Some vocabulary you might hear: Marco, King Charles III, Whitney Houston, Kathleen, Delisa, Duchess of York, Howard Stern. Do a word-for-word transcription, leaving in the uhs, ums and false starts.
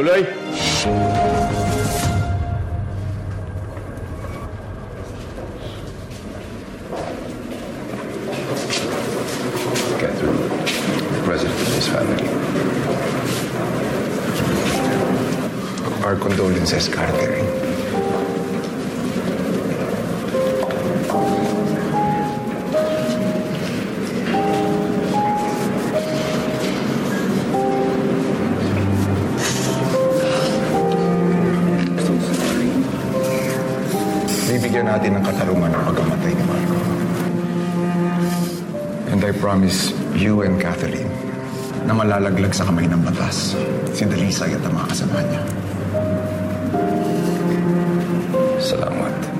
tuloy. Kathleen, the president of his family. Our condolences, Kathleen. Bibigyan natin ng katarungan ang pagkamatay ni Marco. And I promise you and Kathleen na malalaglag sa kamay ng batas si Delisa at ang mga kasama niya. Salamat.